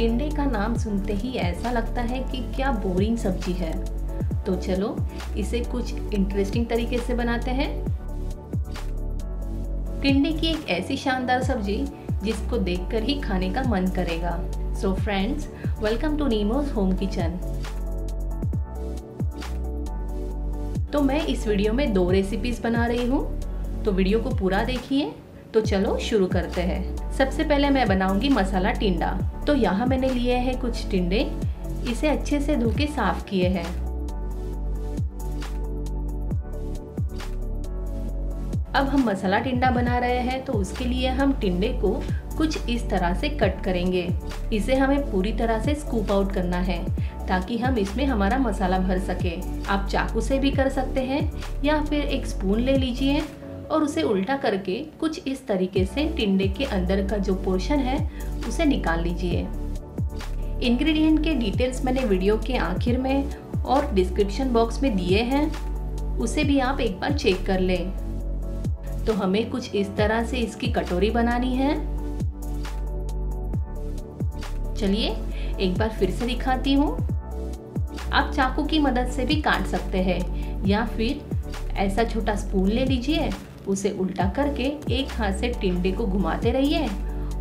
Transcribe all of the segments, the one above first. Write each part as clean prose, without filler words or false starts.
टिन्डे का नाम सुनते ही ऐसा लगता है कि क्या बोरिंग सब्जी है। तो चलो इसे कुछ इंटरेस्टिंग तरीके से बनाते हैं। टिन्डे की एक ऐसी शानदार सब्जी जिसको देखकर ही खाने का मन करेगा। So friends, welcome to Neemo's home kitchen. तो मैं इस वीडियो में 2 रेसिपीज बना रही हूँ, तो वीडियो को पूरा देखिए। तो चलो शुरू करते हैं। सबसे पहले मैं बनाऊंगी मसाला टिंडा। तो यहाँ मैंने लिए हैं कुछ टिंडे, इसे अच्छे से धो के साफ किए हैं। अब हम मसाला टिंडा बना रहे हैं, तो उसके लिए हम टिंडे को कुछ इस तरह से कट करेंगे। इसे हमें पूरी तरह से स्कूप आउट करना है ताकि हम इसमें हमारा मसाला भर सके। आप चाकू से भी कर सकते हैं या फिर एक स्पून ले लीजिए और उसे उल्टा करके कुछ इस तरीके से टिंडे के अंदर का जो पोर्शन है उसे निकाल लीजिए। इंग्रेडिएंट के डिटेल्स मैंने वीडियो के आखिर में और डिस्क्रिप्शन बॉक्स में दिए हैं, उसे भी आप एक बार चेक कर लें। तो हमें कुछ इस तरह से इसकी कटोरी बनानी है। चलिए एक बार फिर से दिखाती हूँ। आप चाकू की मदद से भी काट सकते हैं या फिर ऐसा छोटा स्पून ले लीजिए, उसे उल्टा करके एक हाथ से टिंडे को घुमाते रहिए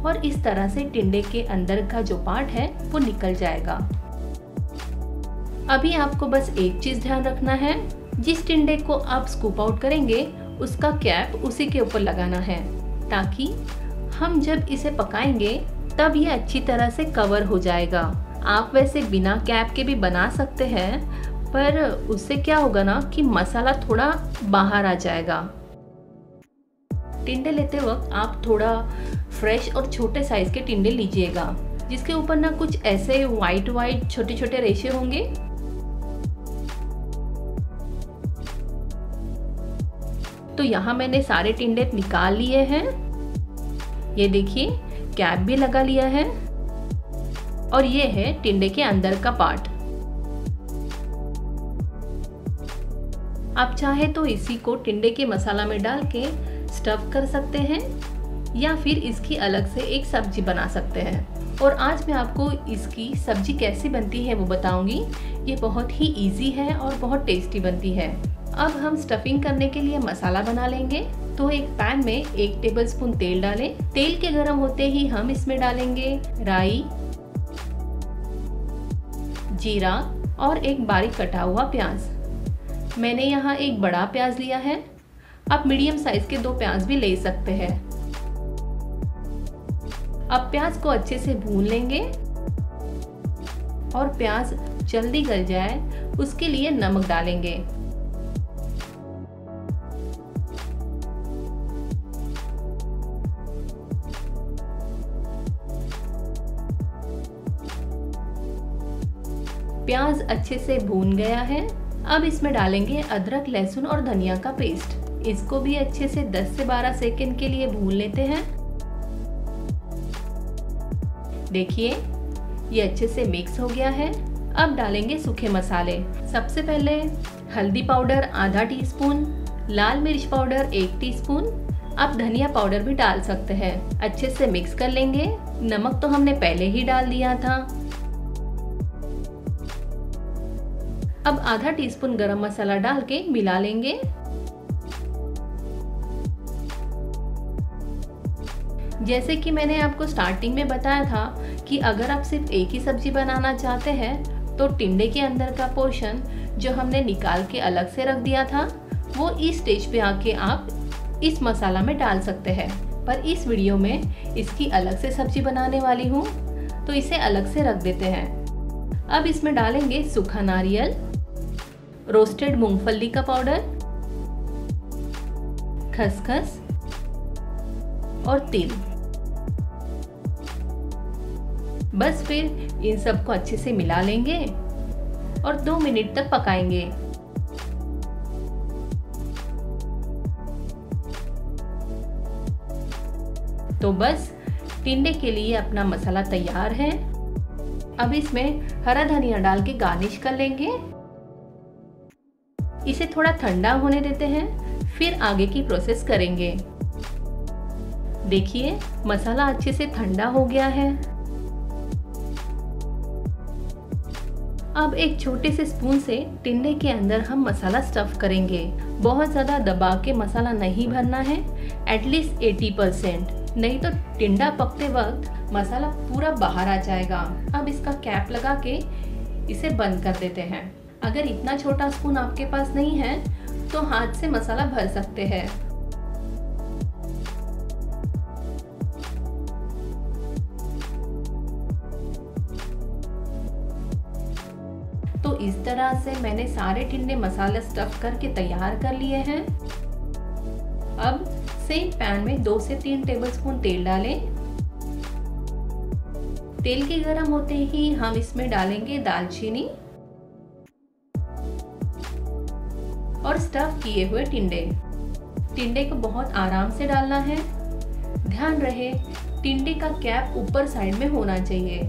और इस तरह से टिंडे के अंदर का जो पार्ट है वो निकल जाएगा। अभी आपको बस एक चीज ध्यान रखना है, जिस टिंडे को आप स्कूप आउट करेंगे उसका कैप उसी के ऊपर लगाना है ताकि हम जब इसे पकाएंगे तब ये अच्छी तरह से कवर हो जाएगा। आप वैसे बिना कैप के भी बना सकते हैं, पर उससे क्या होगा ना कि मसाला थोड़ा बाहर आ जाएगा। टिंडे लेते वक्त आप थोड़ा फ्रेश और छोटे साइज के टिंडे लीजिएगा, जिसके ऊपर ना कुछ ऐसे वाइट छोटे छोटे रेशे होंगे। तो यहाँ मैंने सारे टिंडे निकाल लिए हैं। ये देखिए, कैप भी लगा लिया है और ये है टिंडे के अंदर का पार्ट। आप चाहे तो इसी को टिंडे के मसाला में डाल के स्टफ कर सकते हैं या फिर इसकी अलग से एक सब्जी बना सकते हैं। और आज मैं आपको इसकी सब्जी कैसी बनती है वो बताऊंगी। ये बहुत ही इजी है और बहुत टेस्टी बनती है। अब हम स्टफिंग करने के लिए मसाला बना लेंगे। तो एक पैन में 1 टेबलस्पून तेल डालें। तेल के गर्म होते ही हम इसमें डालेंगे राई, जीरा और एक बारीक कटा हुआ प्याज। मैंने यहाँ एक बड़ा प्याज लिया है, आप मीडियम साइज के 2 प्याज भी ले सकते हैं। अब प्याज को अच्छे से भून लेंगे और प्याज जल्दी गल जाए उसके लिए नमक डालेंगे। प्याज अच्छे से भून गया है। अब इसमें डालेंगे अदरक, लहसुन और धनिया का पेस्ट। इसको भी अच्छे से 10 से 12 सेकंड के लिए भून लेते हैं। देखिए, ये अच्छे से मिक्स हो गया है। अब डालेंगे सूखे मसाले। सबसे पहले हल्दी पाउडर आधा टीस्पून, लाल मिर्च पाउडर 1 टीस्पून। आप धनिया पाउडर भी डाल सकते हैं। अच्छे से मिक्स कर लेंगे। नमक तो हमने पहले ही डाल दिया था। अब आधा टीस्पून गरम मसाला डाल के मिला लेंगे। जैसे कि मैंने आपको स्टार्टिंग में बताया था कि अगर आप सिर्फ एक ही सब्जी बनाना चाहते हैं तो टिंडे के अंदर का पोर्शन जो हमने निकाल के अलग से रख दिया था वो इस स्टेज पे आके आप इस मसाला में डाल सकते हैं। पर इस वीडियो में इसकी अलग से सब्जी बनाने वाली हूँ, तो इसे अलग से रख देते हैं। अब इसमें डालेंगे सूखा नारियल, रोस्टेड मूंगफली का पाउडर, खसखस और तिल। बस फिर इन सबको अच्छे से मिला लेंगे और 2 मिनट तक पकाएंगे। तो बस टिंडे के लिए अपना मसाला तैयार है। अब इसमें हरा धनिया डाल के गार्निश कर लेंगे। इसे थोड़ा ठंडा होने देते हैं, फिर आगे की प्रोसेस करेंगे। देखिए, मसाला अच्छे से ठंडा हो गया है। अब एक छोटे से स्पून से टिन्डे के अंदर हम मसाला स्टफ करेंगे। बहुत ज़्यादा दबा के मसाला नहीं भरना है, एटलीस्ट 80%, नहीं तो टिंडा पकते वक्त मसाला पूरा बाहर आ जाएगा। अब इसका कैप लगा के इसे बंद कर देते हैं। अगर इतना छोटा स्पून आपके पास नहीं है तो हाथ से मसाला भर सकते हैं। तो इस तरह से मैंने सारे टिंडे मसाला स्टफ करके तैयार कर लिए हैं। अब सेम पैन में 2 से 3 टेबलस्पून तेल डालें। तेल के गरम होते ही हम इसमें डालेंगे दालचीनी और स्टफ किए हुए टिंडे। टिंडे को बहुत आराम से डालना है। ध्यान रहे टिंडे का कैप ऊपर साइड में होना चाहिए।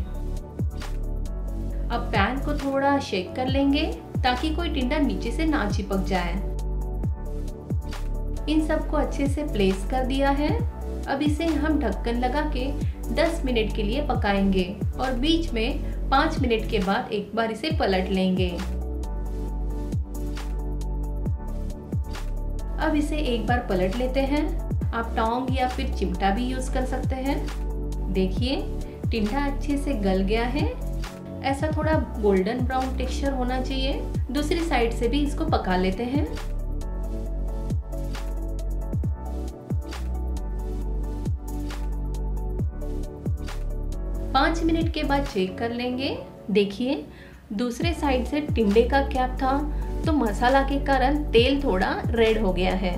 अब पैन को थोड़ा शेक कर लेंगे ताकि कोई टिंडा नीचे से ना चिपक जाए। इन सबको अच्छे से प्लेस कर दिया है। अब इसे हम ढक्कन लगा के 10 मिनट के लिए पकाएंगे और बीच में 5 मिनट के बाद एक बार इसे पलट लेंगे। अब इसे एक बार पलट लेते हैं। आप टोंग या फिर चिमटा भी यूज कर सकते हैं। देखिए टिंडा अच्छे से गल गया है। ऐसा थोड़ा गोल्डन ब्राउन टेक्सचर होना चाहिए। दूसरी साइड से भी इसको पका लेते हैं। पाँच मिनट के बाद चेक कर लेंगे। देखिए दूसरे साइड से टिंडे का कैप था तो मसाला के कारण तेल थोड़ा रेड हो गया है।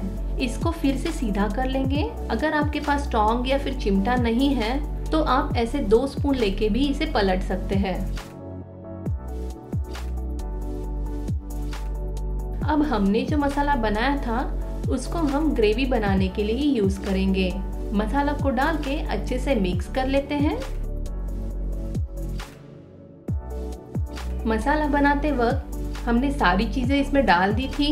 इसको फिर से सीधा कर लेंगे। अगर आपके पास टोंग या फिर चिमटा नहीं है तो आप ऐसे 2 स्पून लेके भी इसे पलट सकते हैं। अब हमने जो मसाला बनाया था उसको हम ग्रेवी बनाने के लिए यूज करेंगे। मसाला को डाल के अच्छे से मिक्स कर लेते हैं। मसाला बनाते वक्त हमने सारी चीजें इसमें डाल दी थी,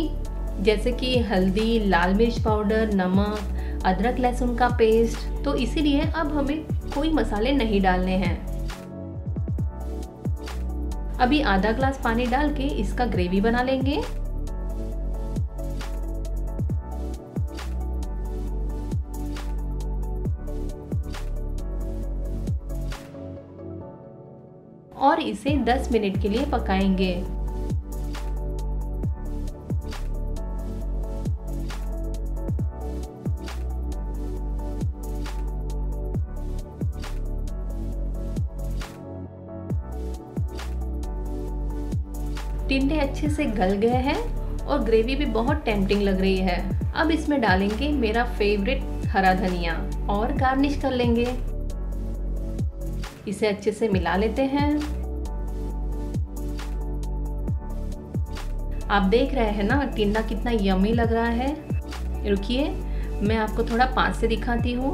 जैसे कि हल्दी, लाल मिर्च पाउडर, नमक, अदरक लहसुन का पेस्ट, तो इसीलिए अब हमें कोई मसाले नहीं डालने हैं। अभी आधा ग्लास पानी डाल के इसका ग्रेवी बना लेंगे। और इसे 10 मिनट के लिए पकाएंगे। टिंडे अच्छे से गल गए हैं और ग्रेवी भी बहुत टेम्पटिंग लग रही है। अब इसमें डालेंगे मेरा फेवरेट हरा धनिया और गार्निश कर लेंगे। इसे अच्छे से मिला लेते हैं। आप देख रहे हैं ना टिंडा कितना यम्मी लग रहा है। रुकिए मैं आपको थोड़ा पास से दिखाती हूँ।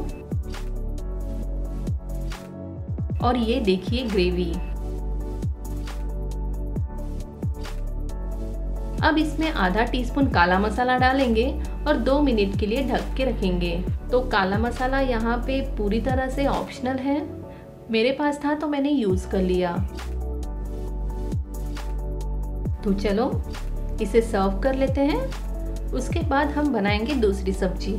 और ये देखिए ग्रेवी। अब इसमें आधा टीस्पून काला मसाला डालेंगे और 2 मिनट के लिए ढक के रखेंगे। तो काला मसाला यहाँ पे पूरी तरह से ऑप्शनल है। मेरे पास था तो मैंने यूज कर लिया। तो चलो इसे सर्व कर लेते हैं। उसके बाद हम बनाएंगे दूसरी सब्जी।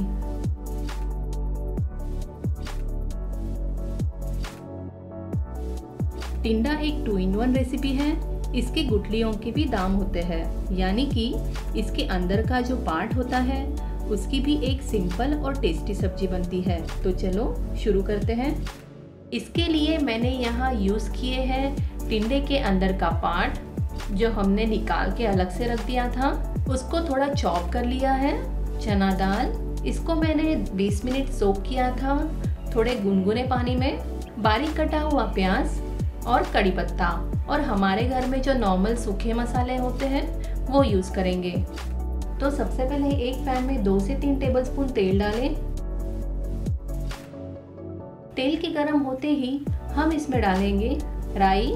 टिंडा एक 2-in-1 रेसिपी है। इसके गुठलियों के भी दाम होते हैं, यानी कि इसके अंदर का जो पार्ट होता है उसकी भी एक सिंपल और टेस्टी सब्जी बनती है। तो चलो शुरू करते हैं। इसके लिए मैंने यहाँ यूज़ किए हैं टिंडे के अंदर का पार्ट जो हमने निकाल के अलग से रख दिया था, उसको थोड़ा चॉप कर लिया है। चना दाल, इसको मैंने 20 मिनट सोक किया था थोड़े गुनगुने पानी में। बारीक कटा हुआ प्याज और कड़ी पत्ता, और हमारे घर में जो नॉर्मल सूखे मसाले होते हैं वो यूज़ करेंगे। तो सबसे पहले एक पैन में 2 से 3 टेबलस्पून तेल डालें। तेल के गरम होते ही हम इसमें डालेंगे राई,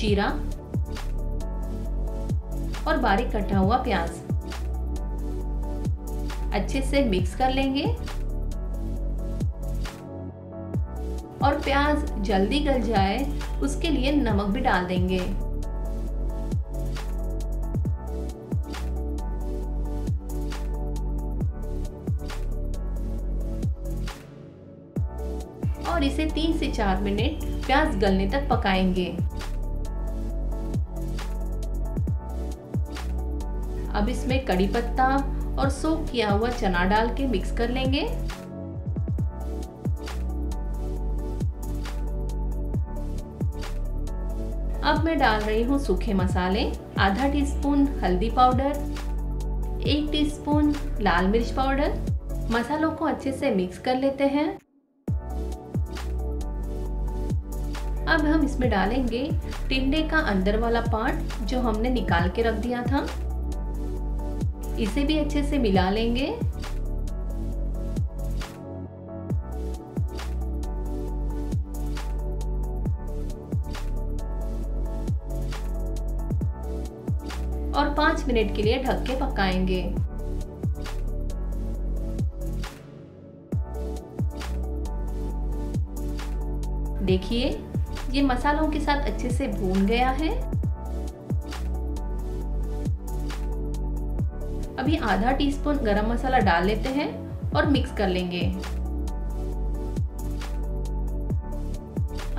जीरा और बारीक कटा हुआ प्याज। अच्छे से मिक्स कर लेंगे और प्याज जल्दी गल जाए उसके लिए नमक भी डाल देंगे। और इसे 3 से 4 मिनट प्याज गलने तक पकाएंगे। अब इसमें कड़ी पत्ता और सोक किया हुआ चना डाल के मिक्स कर लेंगे। अब मैं डाल रही हूँ सूखे मसाले, आधा टीस्पून हल्दी पाउडर, 1 टीस्पून लाल मिर्च पाउडर। मसालों को अच्छे से मिक्स कर लेते हैं। अब हम इसमें डालेंगे टिन्डे का अंदर वाला पार्ट जो हमने निकाल के रख दिया था, इसे भी अच्छे से मिला लेंगे। और 5 मिनट के लिए ढक के पकाएंगे। देखिए ये मसालों के साथ अच्छे से भून गया है। अभी आधा टीस्पून गरम मसाला डाल लेते हैं और मिक्स कर लेंगे।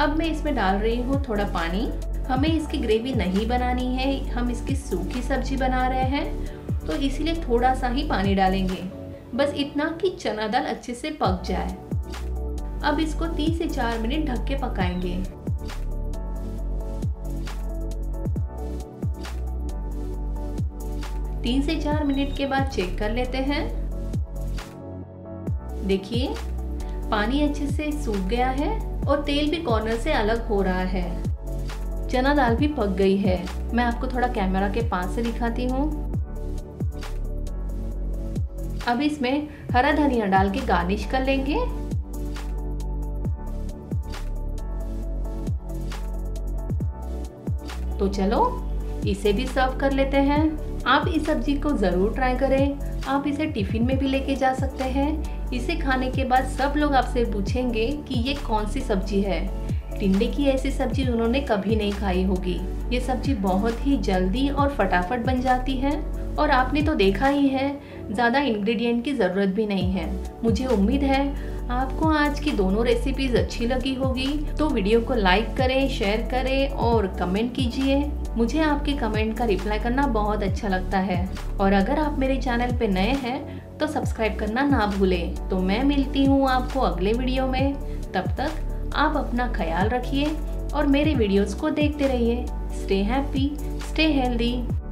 अब मैं इसमें डाल रही हूँ थोड़ा पानी। हमें इसकी ग्रेवी नहीं बनानी है, हम इसकी सूखी सब्जी बना रहे हैं, तो इसीलिए थोड़ा सा ही पानी डालेंगे, बस इतना कि चना दाल अच्छे से पक जाए। अब इसको 3 से 4 मिनट ढक के पकाएंगे। तीन से 4 मिनट के बाद चेक कर लेते हैं। देखिए पानी अच्छे से सूख गया है और तेल भी कॉर्नर से अलग हो रहा है। चना दाल भी पक गई है। मैं आपको थोड़ा कैमरा के पास से दिखाती हूँ। अब इसमें हरा धनिया डाल के गार्निश कर लेंगे। तो चलो इसे भी सर्व कर लेते हैं। आप इस सब्जी को ज़रूर ट्राई करें। आप इसे टिफ़िन में भी लेके जा सकते हैं। इसे खाने के बाद सब लोग आपसे पूछेंगे कि ये कौन सी सब्जी है। टिन्डे की ऐसी सब्जी उन्होंने कभी नहीं खाई होगी। ये सब्जी बहुत ही जल्दी और फटाफट बन जाती है और आपने तो देखा ही है, ज़्यादा इंग्रेडिएंट की ज़रूरत भी नहीं है। मुझे उम्मीद है आपको आज की दोनों रेसिपीज़ अच्छी लगी होगी। तो वीडियो को लाइक करें, शेयर करें और कमेंट कीजिए। मुझे आपके कमेंट का रिप्लाई करना बहुत अच्छा लगता है। और अगर आप मेरे चैनल पे नए हैं तो सब्सक्राइब करना ना भूलें। तो मैं मिलती हूँ आपको अगले वीडियो में। तब तक आप अपना ख्याल रखिए और मेरे वीडियोज़ को देखते रहिए। Stay happy, stay healthy.